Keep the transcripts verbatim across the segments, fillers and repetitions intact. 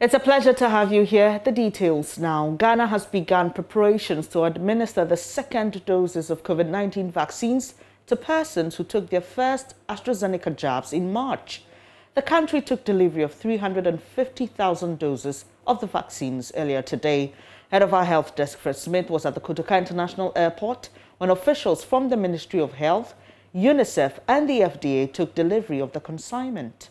It's a pleasure to have you here. The details now. Ghana has begun preparations to administer the second doses of COVID nineteen vaccines to persons who took their first AstraZeneca jabs in March. The country took delivery of three hundred fifty thousand doses of the vaccines earlier today. Head of our health desk, Fred Smith, was at the Kotoka International Airport when officials from the Ministry of Health, UNICEF and the F D A took delivery of the consignment.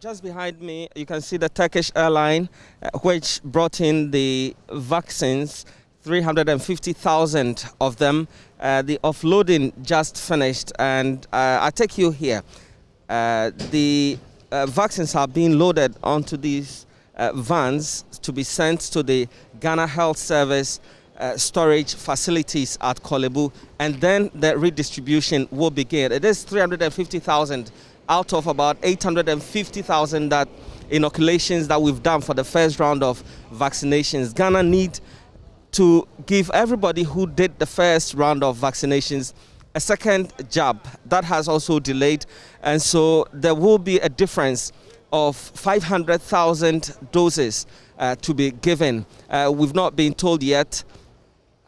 Just behind me, you can see the Turkish airline, uh, which brought in the vaccines, three hundred fifty thousand of them. Uh, the offloading just finished, and uh, I'll take you here. Uh, the uh, vaccines are being loaded onto these uh, vans to be sent to the Ghana Health Service uh, storage facilities at Kolebu, and then the redistribution will begin. It is three hundred fifty thousand. Out of about eight hundred fifty thousand that inoculations that we've done for the first round of vaccinations. Ghana need to give everybody who did the first round of vaccinations a second jab. That has also delayed, and so there will be a difference of five hundred thousand doses uh, to be given. Uh, we've not been told yet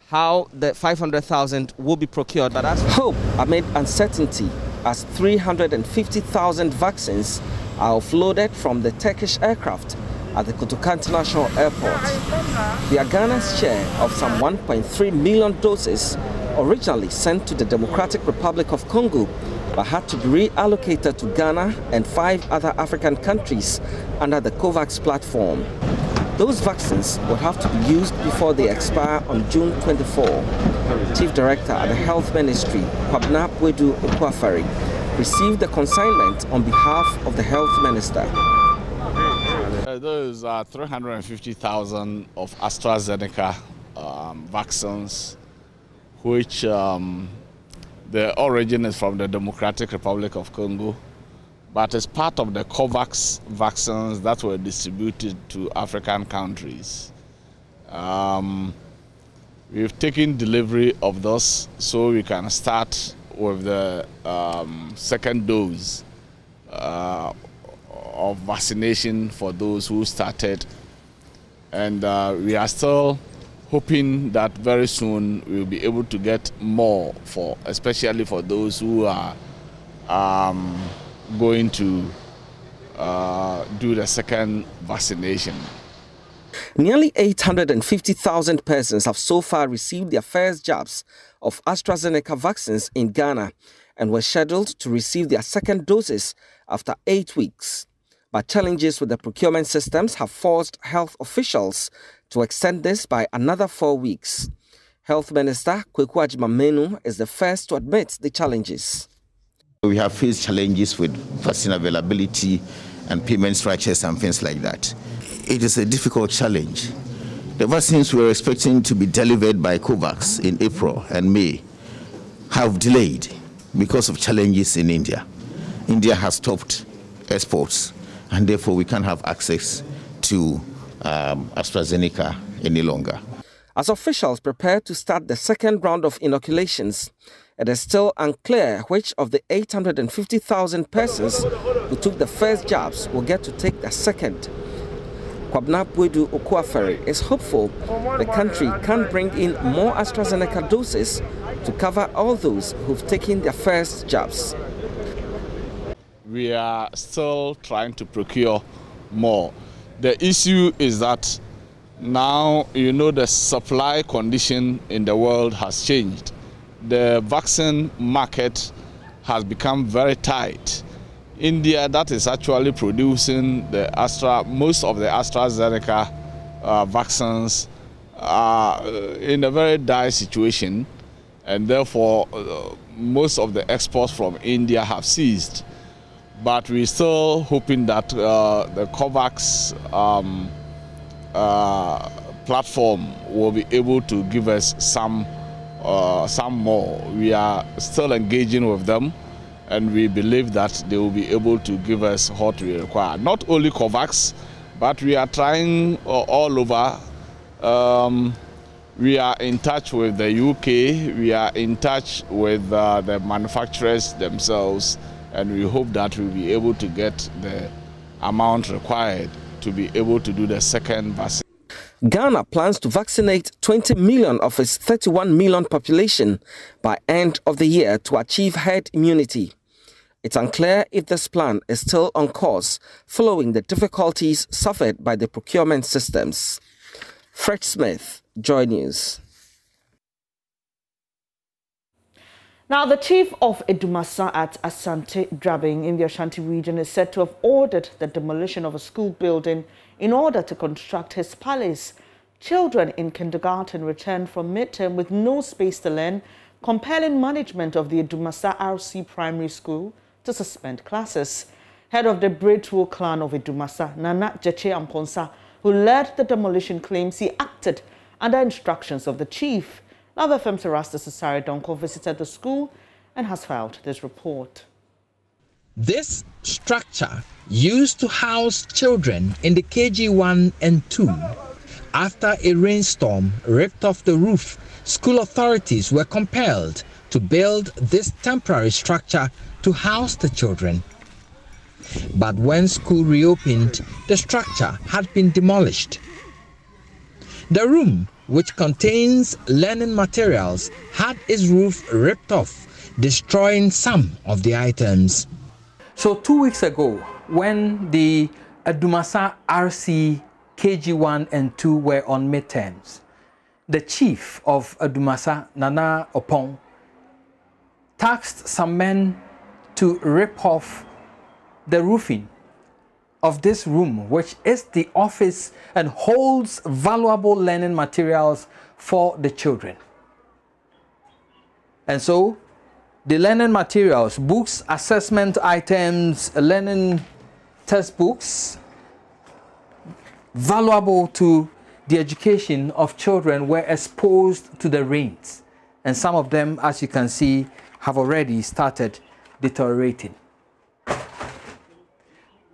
how the five hundred thousand will be procured, but as hope amid uncertainty as three hundred fifty thousand vaccines are offloaded from the Turkish aircraft at the Kotoka International Airport. They are Ghana's share of some one point three million doses originally sent to the Democratic Republic of Congo, but had to be reallocated to Ghana and five other African countries under the COVAX platform. Those vaccines would have to be used before they expire on June twenty-fourth. Chief Director at the Health Ministry, Kwabena Pwedu Okwafari, received the consignment on behalf of the Health Minister. Uh, those are three hundred fifty thousand of AstraZeneca um, vaccines, which um, the origin is from the Democratic Republic of Congo, but it's part of the COVAX vaccines that were distributed to African countries. Um, we've taken delivery of those, so we can start with the um, second dose uh, of vaccination for those who started. And uh, we are still hoping that very soon we'll be able to get more, for, especially for those who are um, going to uh, do the second vaccination. Nearly eight hundred fifty thousand persons have so far received their first jabs of AstraZeneca vaccines in Ghana and were scheduled to receive their second doses after eight weeks. But challenges with the procurement systems have forced health officials to extend this by another four weeks. Health Minister Kwaku Agyeman-Manu is the first to admit the challenges. We have faced challenges with vaccine availability and payment structures and things like that. It is a difficult challenge. The vaccines we were expecting to be delivered by COVAX in April and May have delayed because of challenges in India. India has stopped exports, and therefore we can't have access to um, AstraZeneca any longer. As officials prepare to start the second round of inoculations, it is still unclear which of the eight hundred fifty thousand persons who took the first jabs will get to take the second. Kwabena Pwedu Okwafari is hopeful the country can bring in more AstraZeneca doses to cover all those who've taken their first jabs. We are still trying to procure more. The issue is that now, you know, the supply condition in the world has changed. The vaccine market has become very tight. India, that is actually producing the Astra, most of the AstraZeneca uh, vaccines, are in a very dire situation, and therefore uh, most of the exports from India have ceased. But we're still hoping that uh, the COVAX um, uh, platform will be able to give us some Uh, some more. We are still engaging with them, and we believe that they will be able to give us what we require. Not only COVAX, but we are trying uh, all over. Um, we are in touch with the U K, we are in touch with uh, the manufacturers themselves, and we hope that we'll be able to get the amount required to be able to do the second vaccine. Ghana plans to vaccinate twenty million of its thirty-one million population by end of the year to achieve herd immunity. It's unclear if this plan is still on course following the difficulties suffered by the procurement systems. Fred Smith, Joy News. Now, the chief of Adumasa at Asante Drabbing in the Ashanti region is said to have ordered the demolition of a school building in order to construct his palace. Children in kindergarten returned from midterm with no space to learn, compelling management of the Adumasa R C Primary School to suspend classes. Head of the Braidwood clan of Adumasa, Nana Jeche Amponsa, who led the demolition, claims he acted under instructions of the chief. Now, the F M Sarasta Cesare Donko visited the school and has filed this report. This structure used to house children in the K G one and two. After a rainstorm ripped off the roof, school authorities were compelled to build this temporary structure to house the children. But when school reopened, the structure had been demolished. The room, which contains learning materials, had its roof ripped off, destroying some of the items. So two weeks ago, when the Adumasa R C K G one and two were on midterms, the chief of Adumasa, Nana Opon, tasked some men to rip off the roofing of this room, which is the office and holds valuable learning materials for the children. And so the learning materials, books, assessment items, learning textbooks, valuable to the education of children, were exposed to the rains, and some of them, as you can see, have already started deteriorating.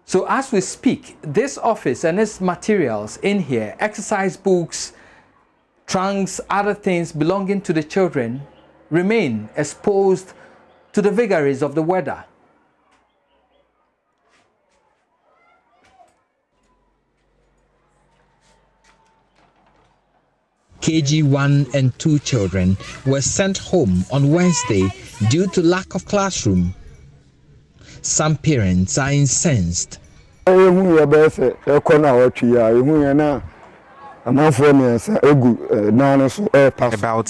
So as we speak, this office and its materials in here, exercise books, trunks, other things belonging to the children, remain exposed to the vagaries of the weather. K G one and two children were sent home on Wednesday due to lack of classroom. Some parents are incensed. About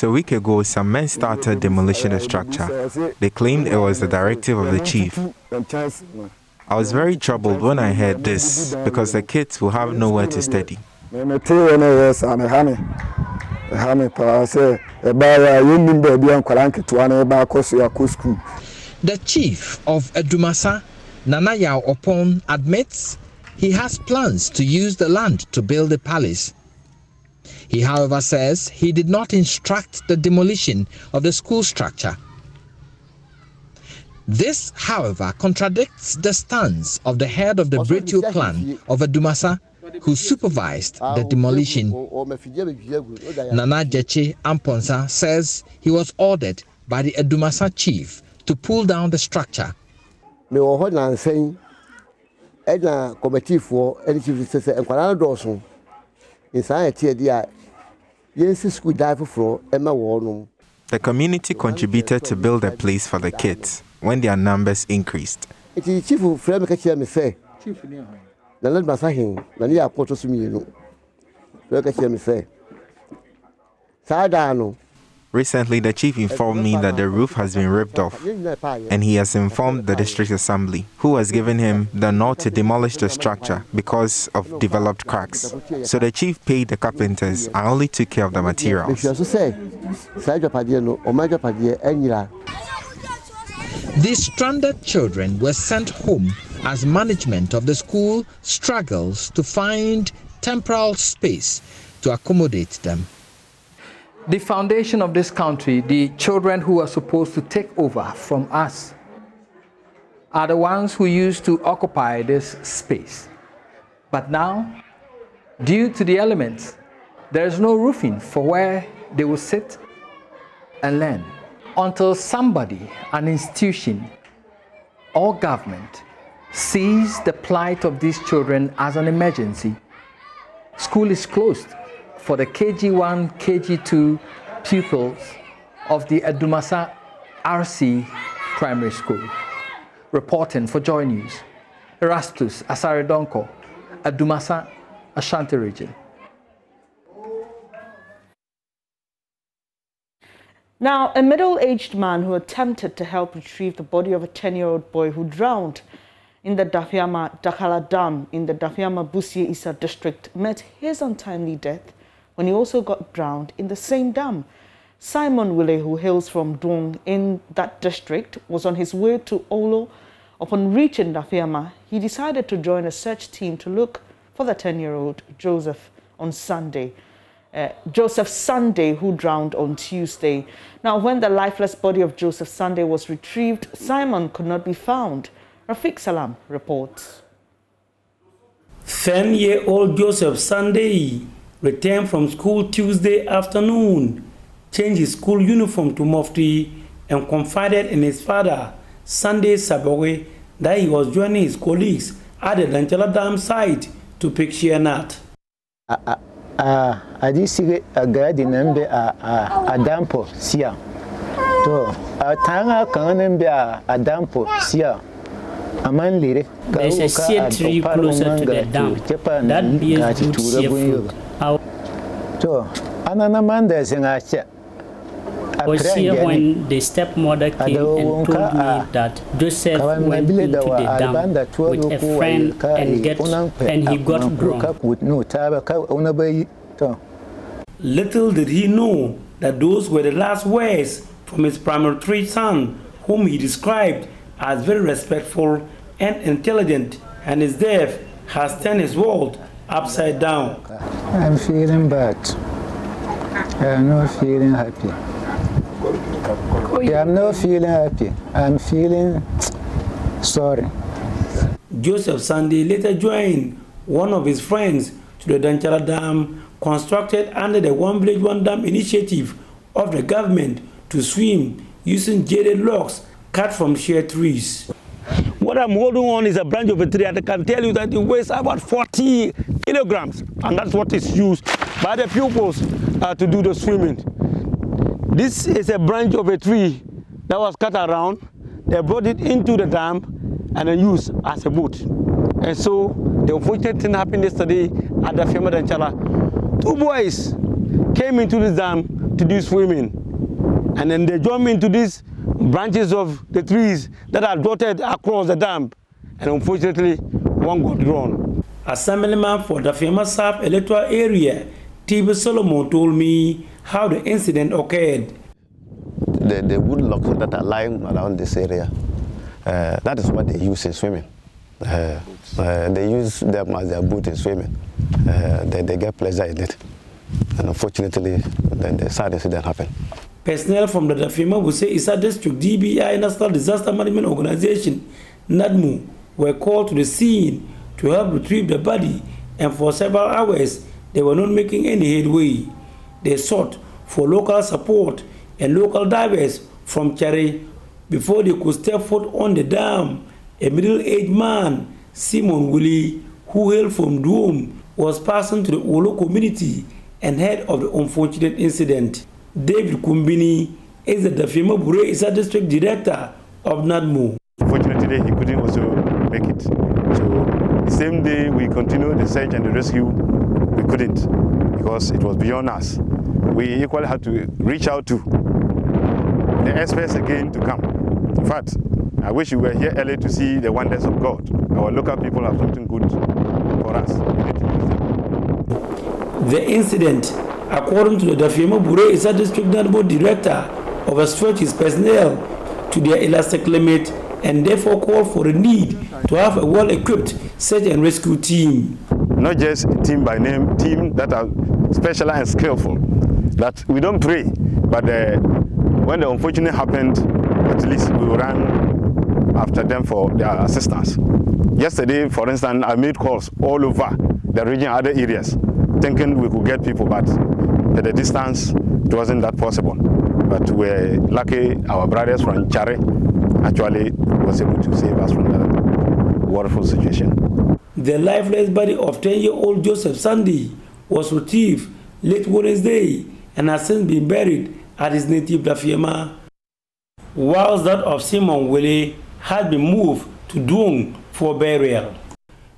a week ago, some men started demolishing the structure. They claimed it was the directive of the chief. I was very troubled when I heard this, because the kids will have nowhere to study. The chief of Adumasa, Nana Yaw Opon, admits he has plans to use the land to build a palace. He, however, says he did not instruct the demolition of the school structure. This, however, contradicts the stance of the head of the Bretu clan of Adumasa, who supervised the demolition. Nana Jeche Amponsa says he was ordered by the Adumasa chief to pull down the structure. The community contributed to build a place for the kids when their numbers increased. Recently, the chief informed me that the roof has been ripped off, and he has informed the district assembly, who has given him the nod to demolish the structure because of developed cracks. So the chief paid the carpenters. I only took care of the materials. These stranded children were sent home as management of the school struggles to find temporal space to accommodate them. The foundation of this country, the children who are supposed to take over from us, are the ones who used to occupy this space. But now, due to the elements, there is no roofing for where they will sit and learn until somebody, an institution or government, sees the plight of these children as an emergency. School is closed for the K G one, K G two pupils of the Adumasa R C Primary School. Reporting for Joy News, Erastus Asare Donko, Adumasa, Ashanti Region. Now, a middle-aged man who attempted to help retrieve the body of a ten-year-old boy who drowned in the Dafiama Dakala Dam in the Dafiama Bussie Issa district met his untimely death when he also got drowned in the same dam. Simon Willie, who hails from Duong in that district, was on his way to Olo. Upon reaching Dafiama, he decided to join a search team to look for the ten-year-old Joseph on Sunday. Uh, Joseph Sunday, who drowned on Tuesday. Now, when the lifeless body of Joseph Sunday was retrieved, Simon could not be found. Rafiq Salam reports. ten-year-old Joseph Sunday returned from school Tuesday afternoon, changed his school uniform to mufti, and confided in his father, Sunday Sabowe, that he was joining his colleagues at the Danchala Dam site to pick sheer nut. Uh, uh. Uh, I did see a guy named Adampo Sia. So, a Tanga can remember Adampo Sia. There's a shade tree closer to the dam. That bears good shade fruit. So, another man there's an asset. Was here when the stepmother came and told me that Joseph went into the dam with a friend and, get, and he got drowned. Little did he know that those were the last words from his primary three son, whom he described as very respectful and intelligent, and his death has turned his world upside down. I'm feeling bad. I'm not feeling happy. Yeah, I'm not feeling happy. I'm feeling sorry. Joseph Sunday later joined one of his friends to the Danchala Dam, constructed under the One Village One Dam initiative of the government to swim using jaded logs cut from sheer trees. What I'm holding on is a branch of a tree, and I can tell you that it weighs about forty kilograms, and that's what is used by the pupils uh, to do the swimming. This is a branch of a tree that was cut around. They brought it into the dam and then used as a boat. And so the unfortunate thing happened yesterday at the Dafiama Danchala. Two boys came into the dam to do swimming. And then they jumped into these branches of the trees that are dotted across the dam. And unfortunately, one got drowned. Assemblyman for the Dafiama South electoral area, T B Solomon, told me how the incident occurred. The, the wood logs that are lying around this area, uh, that is what they use in swimming. Uh, uh, they use them as their boot in swimming. Uh, they, they get pleasure in it. And unfortunately, the, the sad incident happened. Personnel from the Dafiama Bussie Issa District D B I National Disaster Management Organization, N A D M U, were called to the scene to help retrieve the body, and for several hours, they were not making any headway. They sought for local support and local divers from Chari. Before they could step foot on the dam, a middle-aged man, Simon Willie, who hailed from Duom, was passing to the Olo community and heard of the unfortunate incident. David Kumbini is the Dafiama Bussie Issa District Director of N A D M U. Unfortunately, he couldn't also make it. So the same day we continued the search and the rescue, we couldn't, because it was beyond us. We equally had to reach out to the experts again to come. In fact, I wish we were here early to see the wonders of God. Our local people have something good for us. We need to use them. The incident, according to the Dafiama Bussie Issa District N A D M U Director, overstretched his personnel to their elastic limit and therefore called for a need to have a well-equipped search and rescue team. Not just team by name, team that are special and skillful. That we don't pray, but uh, when the unfortunate happened, at least we ran after them for their assistance. Yesterday, for instance, I made calls all over the region, other areas, thinking we could get people, but at the distance, it wasn't that possible. But we're lucky our brothers from Chari actually was able to save us from the worryful situation. The lifeless body of ten-year-old Joseph Sunday was retrieved late Wednesday and has since been buried at his native Dafiama, whilst that of Simon Willie had been moved to Doon for burial.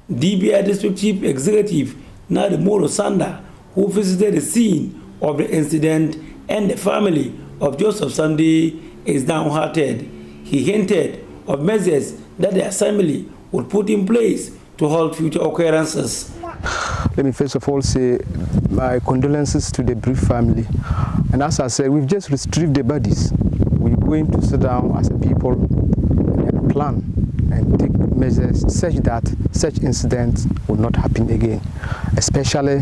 D B I District Chief Executive Nadimoro Sanda, who visited the scene of the incident and the family of Joseph Sunday, is downhearted. He hinted of measures that the assembly would put in place to halt future occurrences. Let me first of all say my condolences to the bereaved family. And as I said, we've just retrieved the bodies. We're going to sit down as a people and plan and take measures such that such incidents will not happen again. Especially,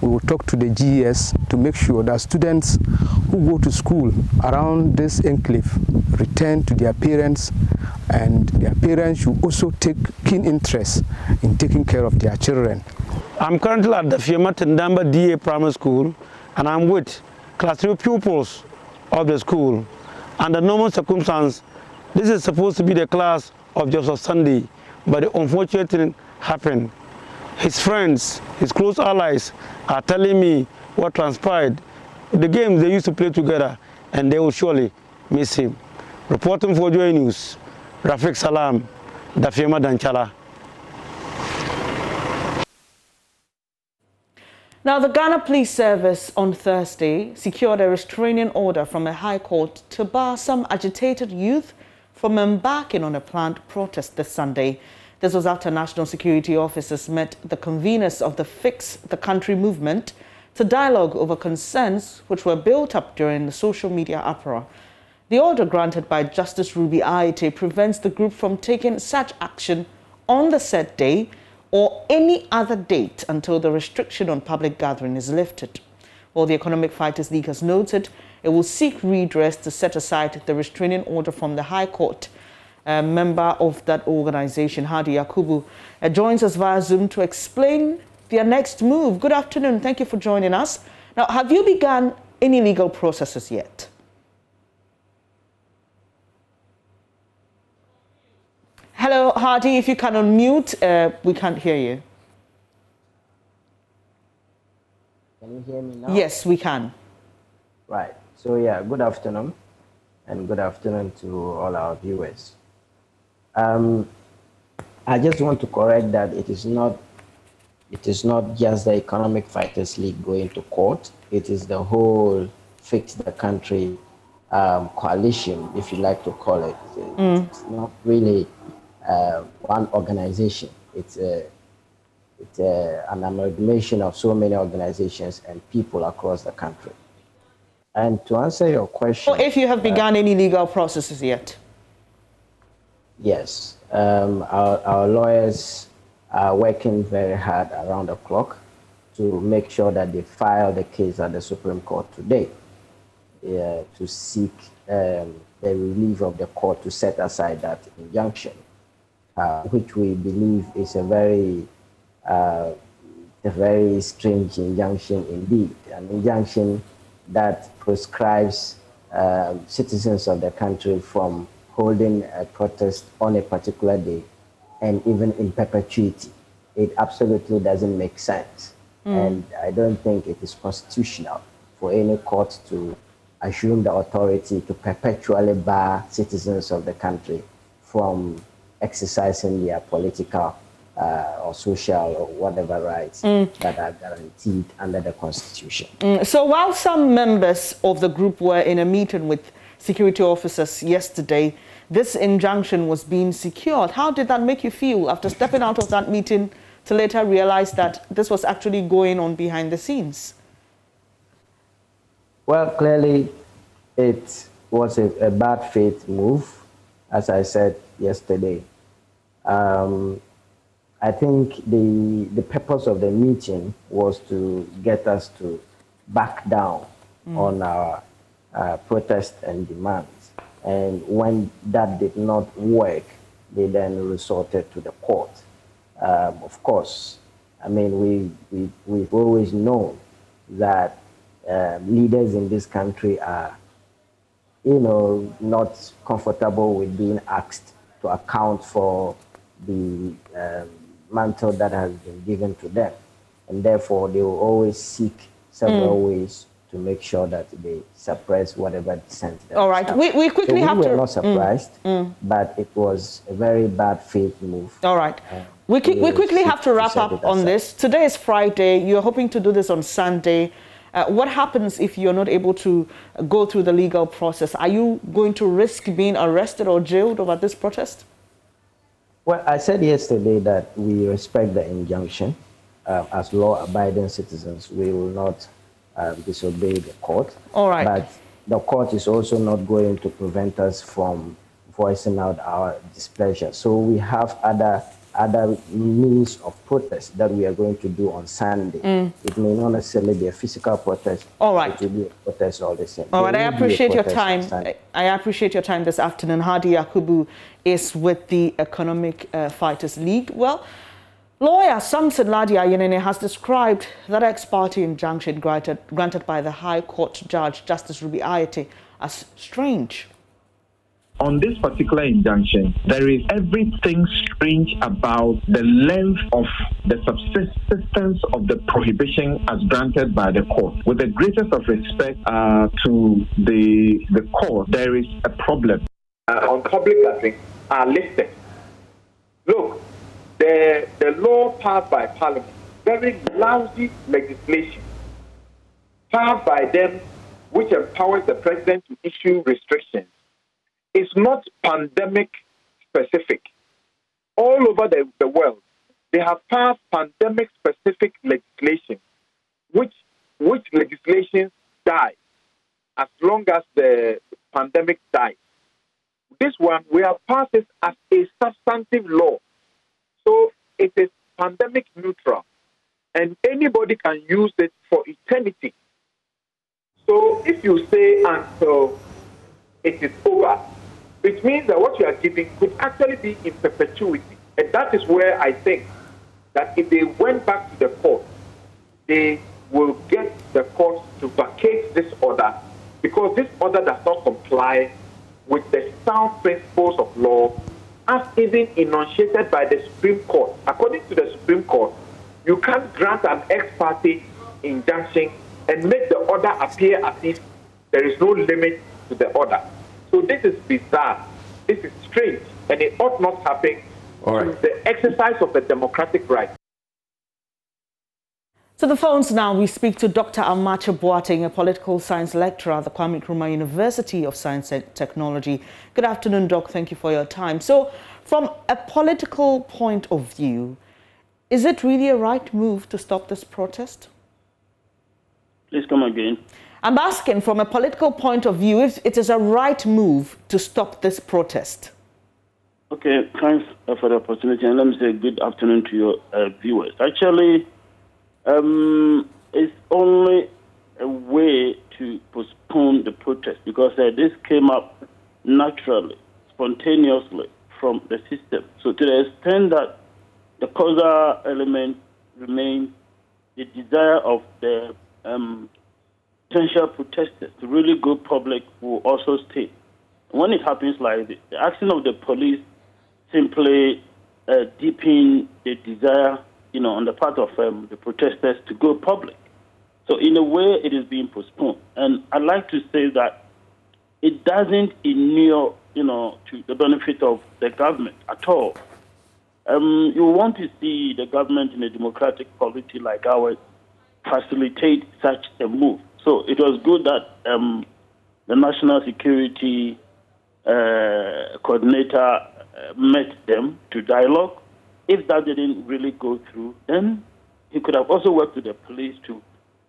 we will talk to the G E S to make sure that students who go to school around this enclave return to their parents, and their parents should also take keen interest in taking care of their children. I'm currently at the Dafiama Tendamba D A Primary School, and I'm with class three pupils of the school. Under normal circumstances, this is supposed to be the class of Joseph Sunday, but the unfortunate thing happened. His friends, his close allies, are telling me what transpired, the games they used to play together, and they will surely miss him. Reporting for Joy News, Rafiq Salam, Dafiama Dakala. Now, the Ghana Police Service on Thursday secured a restraining order from a high court to bar some agitated youth from embarking on a planned protest this Sunday. This was after national security officers met the conveners of the Fix the Country movement to dialogue over concerns which were built up during the social media uproar. The order granted by Justice Ruby Ayite prevents the group from taking such action on the said day or any other date until the restriction on public gathering is lifted. While the Economic Fighters League has noted it will seek redress to set aside the restraining order from the High Court. A member of that organization, Hardi Yakubu, joins us via Zoom to explain their next move. Good afternoon. Thank you for joining us. Now, have you begun any legal processes yet? Hello, Hardi, if you can unmute, uh, we can't hear you. Can you hear me now? Yes, we can. Right. So, yeah, good afternoon, and good afternoon to all our viewers. Um, I just want to correct that it is not, it is not just the Economic Fighters League going to court. It is the whole Fix the Country um, coalition, if you like to call it. Mm. It's not really... Uh, one organization. It's, a, it's a, an amalgamation of so many organizations and people across the country. And to answer your question... Well, if you have begun uh, any legal processes yet? Yes. Um, our, our lawyers are working very hard around the clock to make sure that they file the case at the Supreme Court today uh, to seek um, the relief of the court to set aside that injunction. Uh, which we believe is a very, uh, a very strange injunction indeed, an injunction that proscribes uh, citizens of the country from holding a protest on a particular day and even in perpetuity. It absolutely doesn't make sense. Mm. And I don't think it is constitutional for any court to assume the authority to perpetually bar citizens of the country from exercising their political uh, or social or whatever rights mm. that are guaranteed under the Constitution. Mm. So while some members of the group were in a meeting with security officers yesterday, this injunction was being secured. How did that make you feel after stepping out of that meeting to later realize that this was actually going on behind the scenes? Well, clearly it was a, a bad faith move, as I said yesterday. Um, I think the, the purpose of the meeting was to get us to back down mm. on our uh, protest and demands. And when that did not work, they then resorted to the court. Um, of course, I mean, we, we, we've always known that uh, leaders in this country are, you know, not comfortable with being asked to account for the um, mantle that has been given to them. And therefore, they will always seek several mm. ways to make sure that they suppress whatever dissent. All right, we, we quickly so we have to... We were not surprised, mm. Mm. but it was a very bad faith move. All right. Uh, we, we, we quickly have to wrap to up on this. Today is Friday. You're hoping to do this on Sunday. Uh, what happens if you're not able to go through the legal process? Are you going to risk being arrested or jailed over this protest? Well, I said yesterday that we respect the injunction. Uh, as law-abiding citizens, we will not uh, disobey the court. All right. But the court is also not going to prevent us from voicing out our displeasure. So we have other other means of protest that we are going to do on Sunday. Mm. It may not necessarily be a physical protest. All right. It will be a protest all the same. All right. I appreciate your time. I appreciate your time this afternoon. Hardi Yakubu is with the Economic uh, Fighters League. Well, lawyer Samson Ladi Ayenene has described that ex-party injunction granted, granted by the High Court Judge Justice Ruby Ayite as strange. On this particular injunction, there is everything strange about the length of the subsistence of the prohibition as granted by the court. With the greatest of respect uh, to the, the court, there is a problem. Uh, on public gatherings are listed. Look, the, the law passed by Parliament, very lousy legislation passed by them, which empowers the president to issue restrictions. It's not pandemic-specific. All over the, the world, they have passed pandemic-specific legislation, which, which legislation die as long as the pandemic dies. This one, we have passed it as a substantive law. So it is pandemic neutral, and anybody can use it for eternity. So if you say until it is over, which means that what you are giving could actually be in perpetuity. And that is where I think that if they went back to the court, they will get the court to vacate this order, because this order does not comply with the sound principles of law as even enunciated by the Supreme Court. According to the Supreme Court, you can't grant an ex parte injunction and make the order appear as if there is no limit to the order. So this is bizarre, this is strange, and it ought not happen. All right. It's the exercise of the democratic right. So the phones now, we speak to Doctor Amacha Boateng, a political science lecturer at the Kwame Nkrumah University of Science and Technology. Good afternoon, Doc. Thank you for your time. So from a political point of view, is it really a right move to stop this protest? Please come again. I'm asking from a political point of view if it is a right move to stop this protest. Okay, thanks for the opportunity, and let me say good afternoon to your uh, viewers. Actually, um, it's only a way to postpone the protest, because uh, this came up naturally, spontaneously from the system. So to the extent that the causal element remains the desire of the um, potential protesters to really go public will also stay. When it happens like this, the action of the police simply uh, deepens the desire, you know, on the part of um, the protesters to go public. So in a way, it is being postponed. And I'd like to say that it doesn't inure, you know, to the benefit of the government at all. Um, you want to see the government in a democratic polity like ours facilitate such a move. So it was good that um, the National Security uh, Coordinator met them to dialogue. If that didn't really go through, then he could have also worked with the police to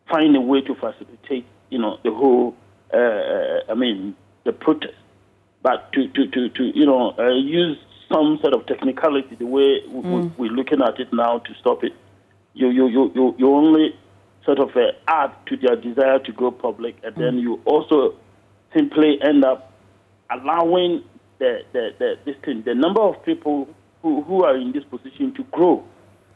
find a way to facilitate, you know, the whole, uh, I mean, the protest. But to, to, to, to you know, uh, use some sort of technicality, the way mm. we're looking at it now to stop it, you, you, you, you, you only... sort of uh, add to their desire to go public, and then you also simply end up allowing the the, the this thing, the number of people who, who are in this position to grow.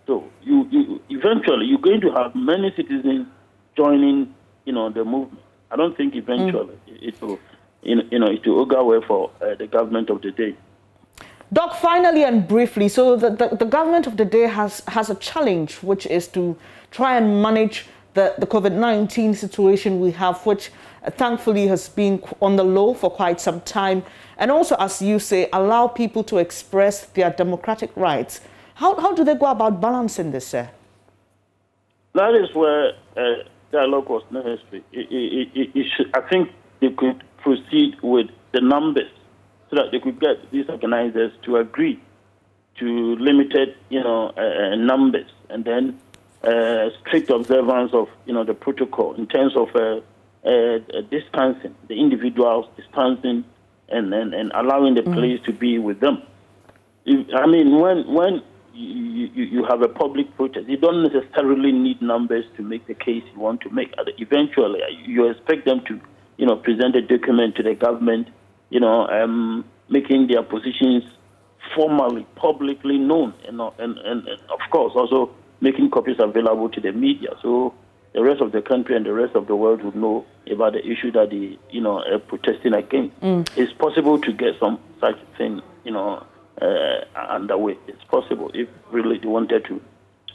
So you, you eventually you're going to have many citizens joining, you know, the movement. I don't think eventually mm. it, it will, you know, it will go well for uh, the government of the day. Doc, finally and briefly, so the, the, the government of the day has, has a challenge, which is to try and manage the, the COVID nineteen situation we have, which uh, thankfully has been on the low for quite some time. And also, as you say, allow people to express their democratic rights. How, how do they go about balancing this, sir? That is where uh, dialogue was necessary. It, it, it, it should, I think they could proceed with the numbers so that they could get these organizers to agree to limited, you know, uh, numbers, and then uh, strict observance of, you know, the protocol in terms of uh, uh, distancing, the individuals distancing, and, and, and allowing the police mm. to be with them. If, I mean, when when you, you, you have a public protest, you don't necessarily need numbers to make the case you want to make. Eventually, you expect them to, you know, present a document to the government, you know, um, making their positions formally, publicly known, you know, and, and, and of course also making copies available to the media, so the rest of the country and the rest of the world would know about the issue that they, you know, are protesting against. Mm. It's possible to get some such thing, you know, uh, underway. It's possible if really they wanted to,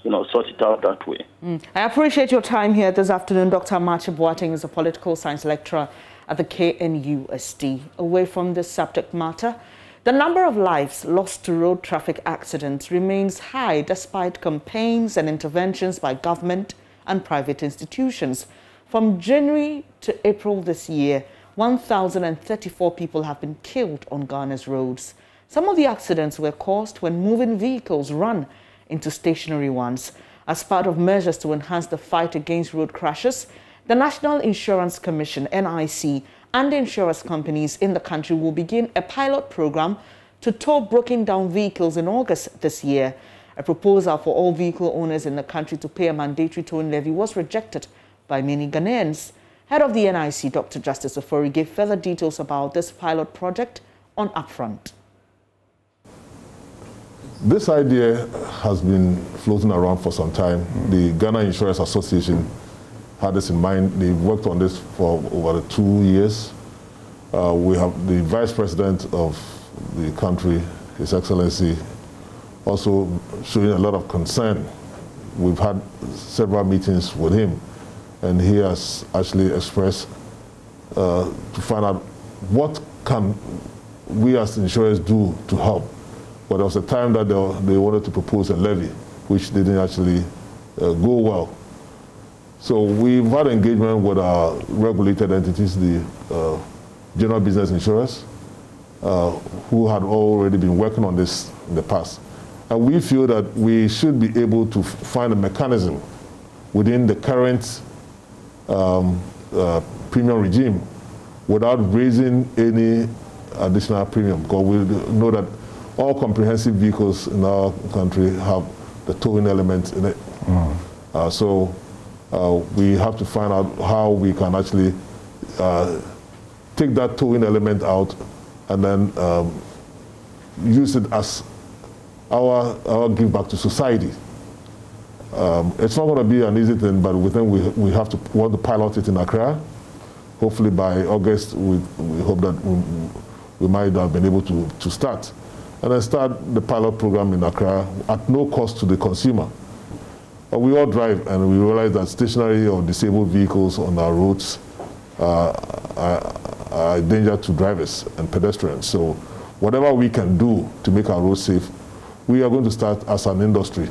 you know, sort it out that way. Mm. I appreciate your time here this afternoon. Doctor Amacha Boateng is a political science lecturer at the K N U S D. Away from this subject matter, the number of lives lost to road traffic accidents remains high despite campaigns and interventions by government and private institutions. From January to April this year, one thousand thirty-four people have been killed on Ghana's roads. Some of the accidents were caused when moving vehicles run into stationary ones. As part of measures to enhance the fight against road crashes, the National Insurance Commission, N I C, and insurance companies in the country will begin a pilot program to tow broken down vehicles in August this year. A proposal for all vehicle owners in the country to pay a mandatory towing levy was rejected by many Ghanaians. Head of the N I C, Doctor Justice Ofori, gave further details about this pilot project on Upfront. This idea has been floating around for some time. The Ghana Insurance Association had this in mind. They've worked on this for over two years. Uh, we have the Vice President of the country, His Excellency, also showing a lot of concern. We've had several meetings with him, and he has actually expressed uh, to find out what can we as insurers do to help. But there was a time that they, they wanted to propose a levy, which didn't actually uh, go well. So we've had engagement with our regulated entities, the uh, general business insurers, uh, who had already been working on this in the past. And we feel that we should be able to find a mechanism within the current um, uh, premium regime without raising any additional premium, because we know that all comprehensive vehicles in our country have the towing element in it. Mm. Uh, so. Uh, we have to find out how we can actually uh, take that towing element out and then um, use it as our, our give back to society. Um, it's not going to be an easy thing, but we think we, we have to want to pilot it in Accra. Hopefully by August, we, we hope that we, we might have been able to, to start. And then start the pilot program in Accra at no cost to the consumer. We all drive, and we realize that stationary or disabled vehicles on our roads uh, are, are a danger to drivers and pedestrians. So whatever we can do to make our roads safe, we are going to start as an industry.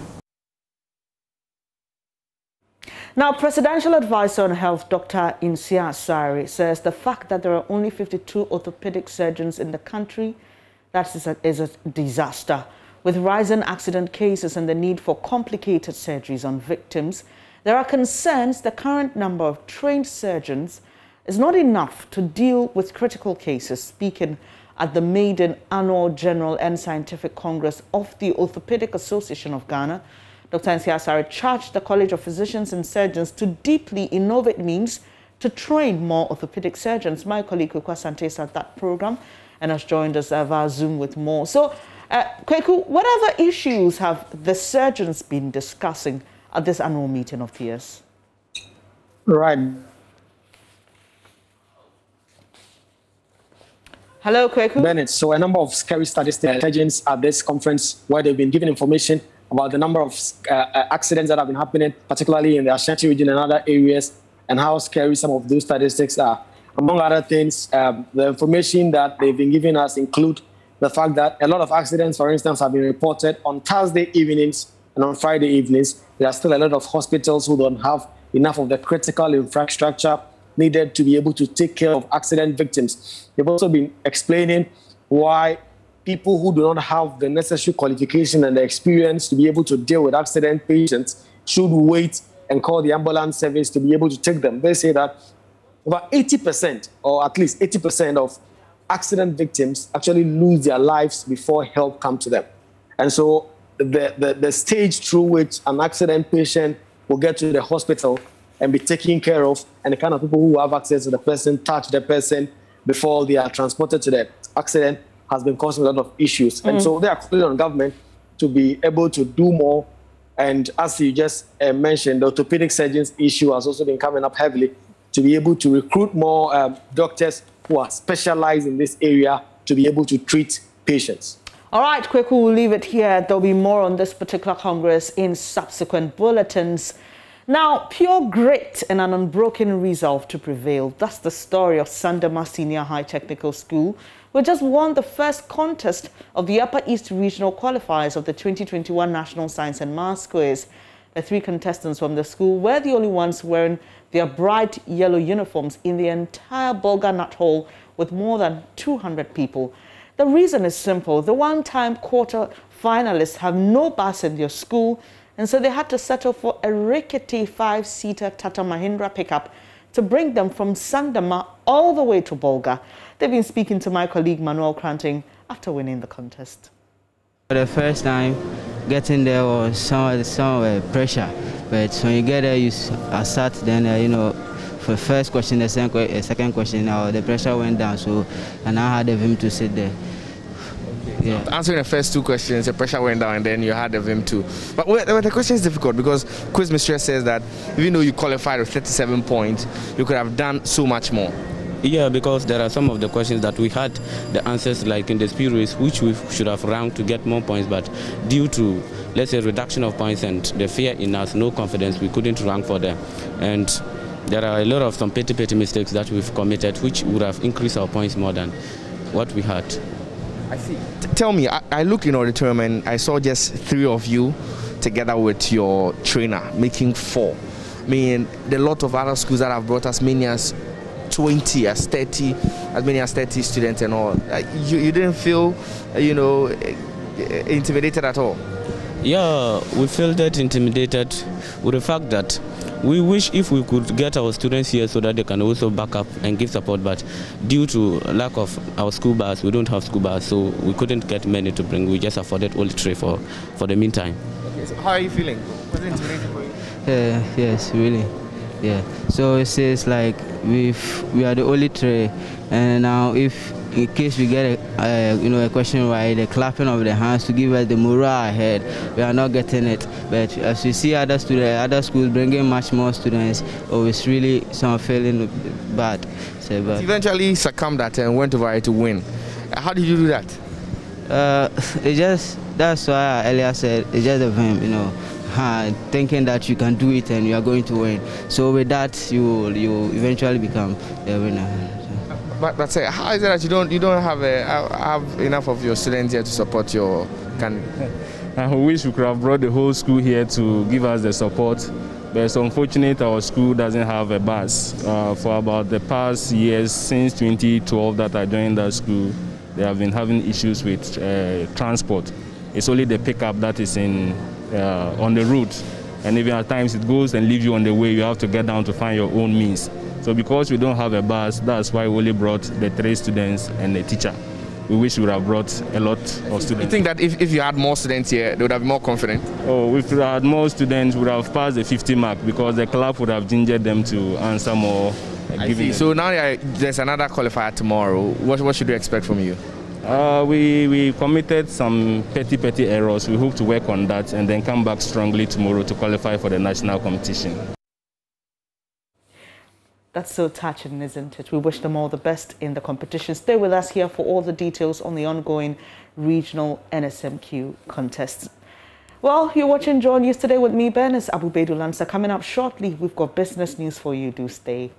Now, Presidential Advisor on Health, Doctor Nsiah Asare, says the fact that there are only fifty-two orthopedic surgeons in the country, that is a, is a disaster. With rising accident cases and the need for complicated surgeries on victims, there are concerns the current number of trained surgeons is not enough to deal with critical cases. Speaking at the maiden annual General and Scientific Congress of the Orthopedic Association of Ghana, Doctor Nsiah Asare charged the College of Physicians and Surgeons to deeply innovate means to train more orthopedic surgeons. My colleague Kukwa Santese at that program and has joined us via Zoom with more. So, Uh, Kweku, what other issues have the surgeons been discussing at this annual meeting of peers? Right. Hello, Kweku. Bennett, so a number of scary statistics at this conference where they've been given information about the number of uh, accidents that have been happening, particularly in the Ashanti region and other areas, and how scary some of those statistics are. Among other things, um, the information that they've been giving us include the fact that a lot of accidents, for instance, have been reported on Thursday evenings and on Friday evenings. There are still a lot of hospitals who don't have enough of the critical infrastructure needed to be able to take care of accident victims. They've also been explaining why people who do not have the necessary qualification and the experience to be able to deal with accident patients should wait and call the ambulance service to be able to take them. They say that about eighty percent, or at least eighty percent of accident victims actually lose their lives before help comes to them. And so the, the, the stage through which an accident patient will get to the hospital and be taken care of, and the kind of people who have access to the person, touch the person before they are transported to the accident, has been causing a lot of issues. Mm. And so they are calling on government to be able to do more. And as you just uh, mentioned, the orthopedic surgeons issue has also been coming up heavily, to be able to recruit more um, doctors who are specialized in this area to be able to treat patients. All right, Kweku, we'll leave it here. There'll be more on this particular Congress in subsequent bulletins. Now, pure grit and an unbroken resolve to prevail. That's the story of Sandama Senior High Technical School, which just won the first contest of the Upper East Regional Qualifiers of the twenty twenty-one National Science and Maths Quiz. The three contestants from the school were the only ones wearing their bright yellow uniforms in the entire Bulga Nut Hall with more than two hundred people. The reason is simple. The one-time quarter finalists have no bus in their school, and so they had to settle for a rickety five-seater Tata Mahindra pickup to bring them from Sandama all the way to Bulga. They've been speaking to my colleague Manuel Cranting after winning the contest. For the first time, getting there was some, some uh, pressure, but when you get there, you are sat, then, uh, you know, for the first question, the second question, uh, the pressure went down, so and I had the vim to sit there. Yeah. After answering the first two questions, the pressure went down, and then you had the vim too. But well, the question is difficult because Quiz Mistress says that even though you qualified with thirty-seven points, you could have done so much more. Yeah, because there are some of the questions that we had the answers like in the speed race, which we should have ranked to get more points, but due to, let's say, reduction of points and the fear in us, no confidence, we couldn't rank for them. And there are a lot of some petty, petty mistakes that we've committed, which would have increased our points more than what we had. I see. T tell me, I, I looked in auditorium and I saw just three of you together with your trainer, making four. I mean, there are a lot of other schools that have brought as many as twenty, as thirty, as many as thirty students and all. Like, you, you didn't feel, you know, intimidated at all? Yeah, we felt that intimidated with the fact that we wish if we could get our students here so that they can also back up and give support, but due to lack of our school bus, we don't have school bus, so we couldn't get many to bring. We just afforded only three for, for the meantime. Okay, so how are you feeling? Was it intimidating for you? Uh, yes, really. Yeah. So it says like we've, we are the only three, and now if in case we get a, uh, you know, a question right, the clapping of the hands to give us the morale ahead, we are not getting it. But as you see other students, other schools bringing much more students, oh, it's really some feeling bad. So, but eventually succumbed that and went over to win. How did you do that? Uh, it just, that's why I earlier said, it's just a vim, you know, uh, thinking that you can do it and you are going to win. So with that, you you eventually become a winner. But, but say, how is it that you don't you don't have a, have enough of your students here to support your candidate? I wish we could have brought the whole school here to give us the support, but it's unfortunate our school doesn't have a bus. Uh, for about the past years, since twenty twelve that I joined that school, they have been having issues with uh, transport. It's only the pickup that is in uh, on the route, and even at times it goes and leaves you on the way. You have to get down to find your own means. So because we don't have a bus, that's why we only brought the three students and the teacher. We wish we would have brought a lot of students. You think that if, if you had more students here, they would have been more confident? Oh, if we had more students, we would have passed the fifty mark because the club would have gingered them to answer more. Uh, I see. So now there's another qualifier tomorrow. What, what should we expect from you? Uh, we, we committed some petty, petty errors. We hope to work on that and then come back strongly tomorrow to qualify for the national competition. That's so touching, isn't it? We wish them all the best in the competition. Stay with us here for all the details on the ongoing regional N S M Q contest. Well, you're watching John News Today with me, Ben. It's Abu Bedu Lansa. Coming up shortly, we've got business news for you. Do stay.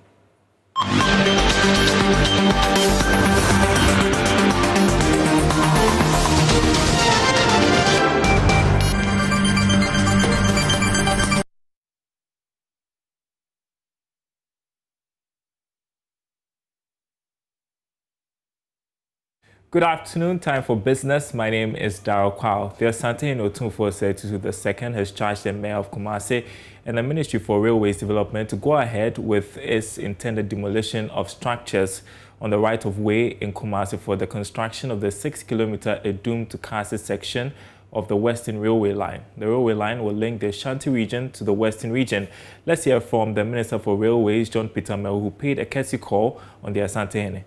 Good afternoon, time for business. My name is Daryl Kwao. The Asante Otumfuo Setu the second has charged the mayor of Kumasi and the Ministry for Railways Development to go ahead with its intended demolition of structures on the right-of-way in Kumasi for the construction of the six-kilometer Edum to Kasi section of the Western Railway Line. The railway line will link the Ashanti region to the Western region. Let's hear from the Minister for Railways, John Peter Mel, who paid a courtesy call on the Asante.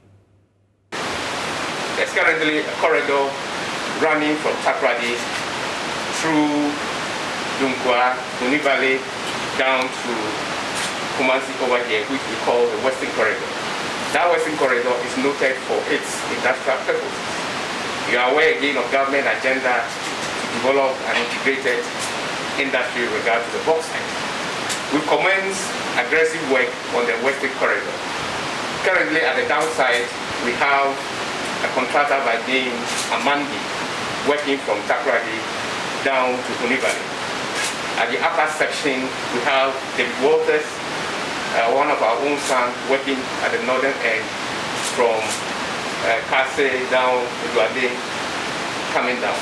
There's currently a corridor running from Takrady through Dunkwa, Uni Valley, down to Kumasi over here, which we call the Western Corridor. That Western Corridor is noted for its industrial purposes. You are aware again of government agenda to develop an integrated industry with regard to the bauxite. We commence aggressive work on the Western Corridor. Currently at the downside, we have a contractor by name Amandi, working from Takrady down to Univali. At the upper section, we have David Walters, uh, one of our own sons, working at the northern end from uh, Kase down to Duade, coming down.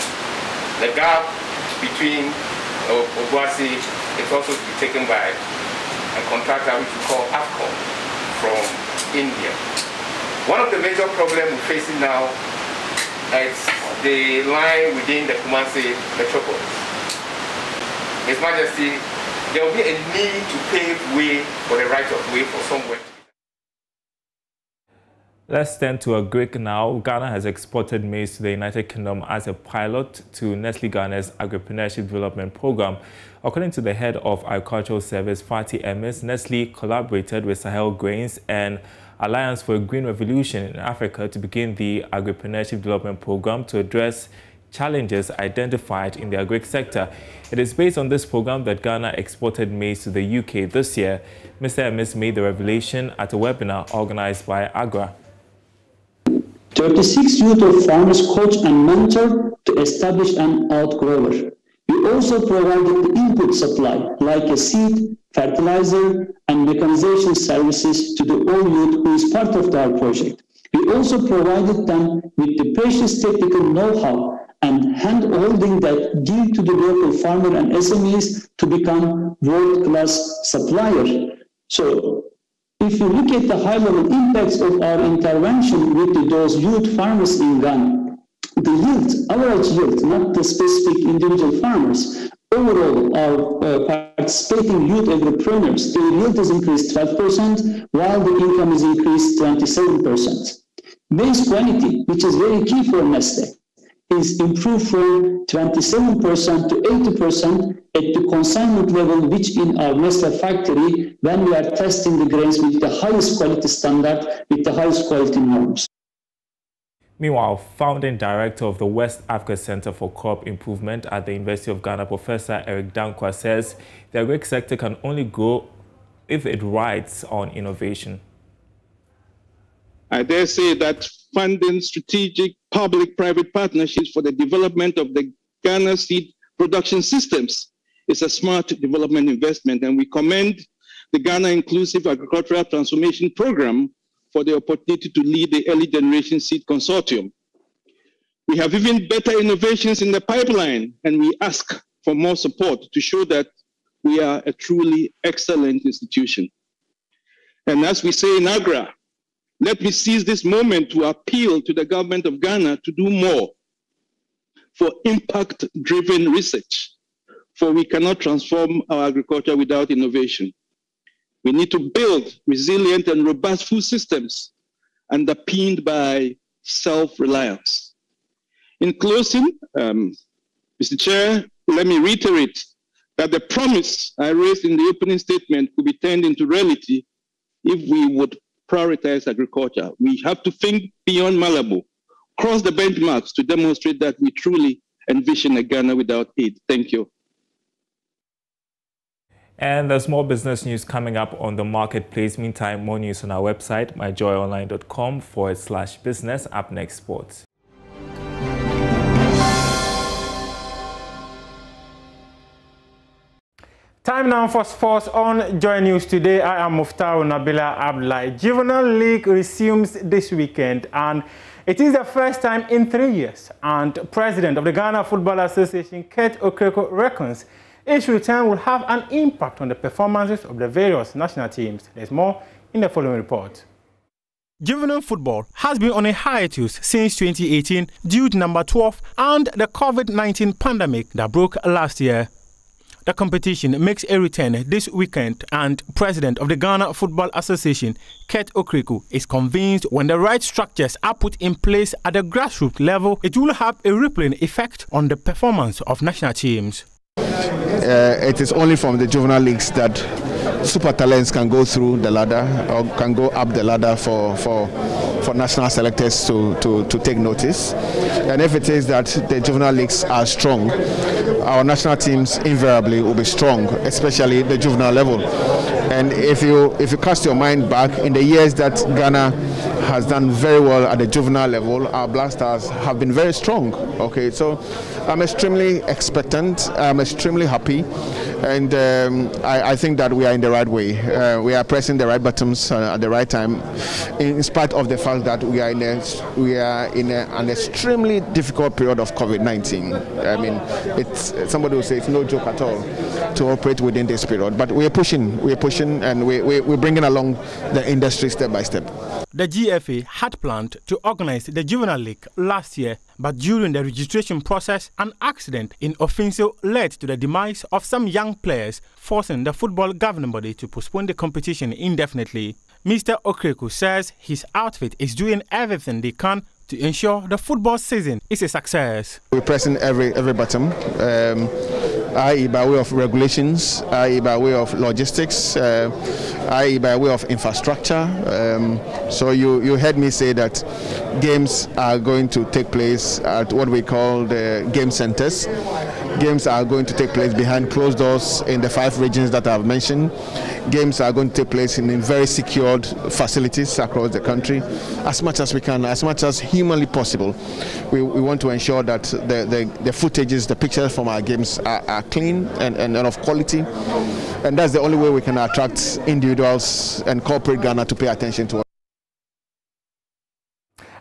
The gap between uh, Obuasi is also to be taken by a contractor which we call Afcon from India. One of the major problems we're facing now is the line within the Kumasi metropolis. His Majesty, there will be a need to pave way for the right of way for somewhere. Let's turn to a Greek now. Ghana has exported maize to the United Kingdom as a pilot to Nestle Ghana's Agripreneurship Development Program. According to the head of Agricultural Service, Fatih Emes, Nestle collaborated with Sahel Grains and Alliance for a Green Revolution in Africa to begin the Agripreneurship Development Program to address challenges identified in the agri sector. It is based on this program that Ghana exported maize to the U K this year. Mister Emes made the revelation at a webinar organized by Agra. thirty-six youth of farmers coach and mentor to establish an outgrower. We also provided the input supply, like a seed, fertilizer, and mechanization services to the old youth who is part of our project. We also provided them with the precious technical know-how and hand-holding that give to the local farmer and S M Es to become world-class supplier. So, if you look at the high-level impacts of our intervention with those youth farmers in Ghana, the yield, average yield, not the specific individual farmers, overall, our uh, participating youth entrepreneurs, their yield has increased twelve percent, while the income is increased twenty-seven percent. Maize quantity, which is very key for Nestle, is improved from twenty-seven percent to eighty percent at the consignment level, which in our Nestle factory, when we are testing the grains with the highest quality standard, with the highest quality norms. Meanwhile, founding director of the West Africa Center for Crop Improvement at the University of Ghana, Professor Eric Dankwa, says the agri sector can only grow if it rides on innovation. I dare say that funding strategic public-private partnerships for the development of the Ghana seed production systems is a smart development investment, and we commend the Ghana Inclusive Agricultural Transformation Program for the opportunity to lead the Early Generation Seed Consortium. We have even better innovations in the pipeline, and we ask for more support to show that we are a truly excellent institution. And as we say in Agra, let me seize this moment to appeal to the government of Ghana to do more for impact-driven research, for we cannot transform our agriculture without innovation. We need to build resilient and robust food systems underpinned by self-reliance. In closing, um, Mister Chair, let me reiterate that the promise I raised in the opening statement could be turned into reality if we would prioritize agriculture, we have to think beyond Malabo, cross the benchmarks to demonstrate that we truly envision a Ghana without aid. Thank you. And there's more business news coming up on the marketplace. Meantime, more news on our website, myjoyonline.com forward slash business. Up next, sports. Time now for sports on Joy News today. I am Muftau Nabila Abdulai. Juvenile League resumes this weekend, and it is the first time in three years. And President of the Ghana Football Association, Kurt Okreko, reckons each return will have an impact on the performances of the various national teams. There's more in the following report. Juvenile football has been on a hiatus since twenty eighteen due to number twelve and the COVID nineteen pandemic that broke last year. The competition makes a return this weekend, and President of the Ghana Football Association, Kurt Okreko, is convinced when the right structures are put in place at the grassroots level, it will have a rippling effect on the performance of national teams. Uh, it is only from the juvenile leagues that super talents can go through the ladder or can go up the ladder for for, for national selectors to, to, to take notice. And if it is that the juvenile leagues are strong, our national teams invariably will be strong, especially the juvenile level. And if you if you cast your mind back, in the years that Ghana has done very well at the juvenile level, our Black Stars have been very strong. Okay, so I'm extremely expectant, I'm extremely happy, and um, I, I think that we are in the right way. Uh, we are pressing the right buttons uh, at the right time, in spite of the fact that we are in a, we are in a, an extremely difficult period of COVID nineteen. I mean, it's, somebody will say it's no joke at all to operate within this period, but we are pushing, we are pushing, and we, we, we're bringing along the industry step by step. The G F A had planned to organize the Juvenile League last year, but during the registration process, an accident in Ofinso led to the demise of some young players, forcing the football governing body to postpone the competition indefinitely. Mister Okreko says his outfit is doing everything they can to ensure the football season is a success. We're pressing every, every button. Um, that is by way of regulations, that is by way of logistics, uh, that is by way of infrastructure. Um, so you, you heard me say that games are going to take place at what we call the game centers. Games are going to take place behind closed doors in the five regions that I've mentioned. Games are going to take place in very secured facilities across the country. As much as we can, as much as humanly possible, we, we want to ensure that the, the, the footages, the pictures from our games are, are clean and, and, and of quality. And that's the only way we can attract individuals and corporate Ghana to pay attention to us.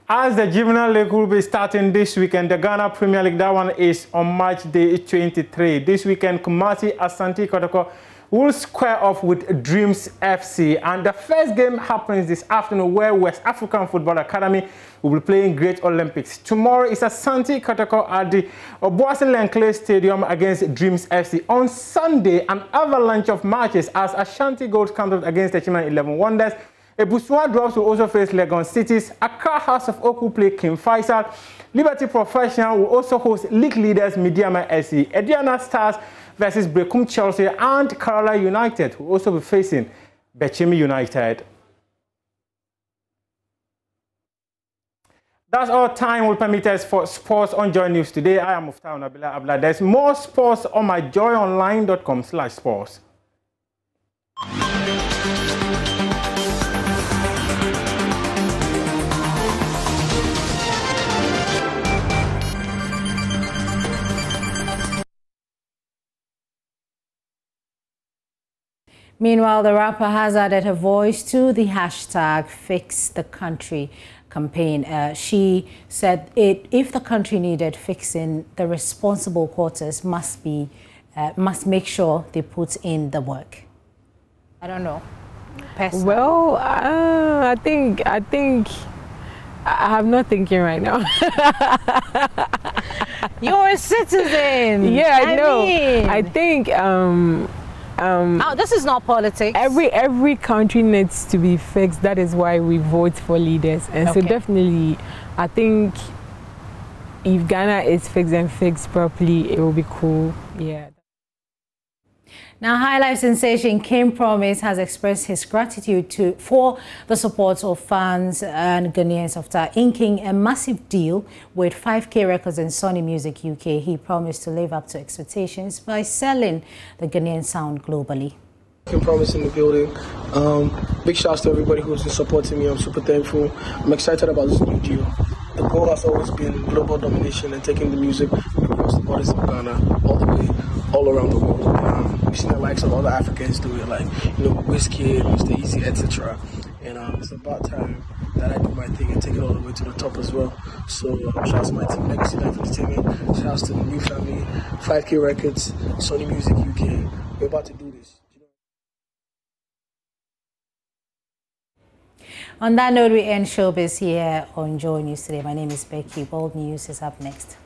As the Juvenile League will be starting this weekend, the Ghana Premier League, that one is on March day twenty-three. This weekend, Kumasi Asante Kotoko will square off with Dreams F C. And the first game happens this afternoon, where West African Football Academy will be playing Great Olympics. Tomorrow is Asante Kotoko at the Obuasi-Lenkle Stadium against Dreams F C. On Sunday, an avalanche of matches as Ashanti Gold comes up against the Achiman eleven Wonders. Ebusua Drops will also face Legon Cities. Accra House of Oak will play King Faisal. Liberty Professional will also host league leaders Midiama S C. Ediana Stars versus Brecum Chelsea, and Kerala United will also be facing Bechimi United. That's all time will permit us for sports on Joy News today. I am Muftau Nabila Abdulai. There's more sports on my joyonline.com slash sports. Meanwhile, the rapper has added her voice to the hashtag Fix the Country campaign. Uh, she said it, if the country needed fixing, the responsible quarters must be, uh, must make sure they put in the work. I don't know. Personally. Well, uh, I think, I think, I I'm not thinking right now. You're a citizen. Yeah, I, I know. Mean. I think, um, Um, oh, this is not politics. Every every country needs to be fixed. That is why we vote for leaders. And okay. So definitely, I think if Ghana is fixed and fixed properly, it will be cool. Yeah. Now, highlife sensation Kim Promise has expressed his gratitude to for the support of fans and Ghanaians after inking a massive deal with five K Records and Sony Music U K. He promised to live up to expectations by selling the Ghanaian sound globally. Kim Promise in the building. Um, big shouts to everybody who's been supporting me. I'm super thankful. I'm excited about this new deal. The goal has always been global domination and taking the music across the borders of Ghana all the way, all around the world. Um, we've seen the likes of other Africans do it, like, you know, Wizkid, Mister Easy, et cetera. And um, it's about time that I do my thing and take it all the way to the top as well. So um, shout out to my team, Legacy Life Entertainment, shout out to the new family, five K Records, Sony Music U K. We're about to do this. On that note, we end Showbiz here on Joy News today. My name is Becky. Bold News is up next.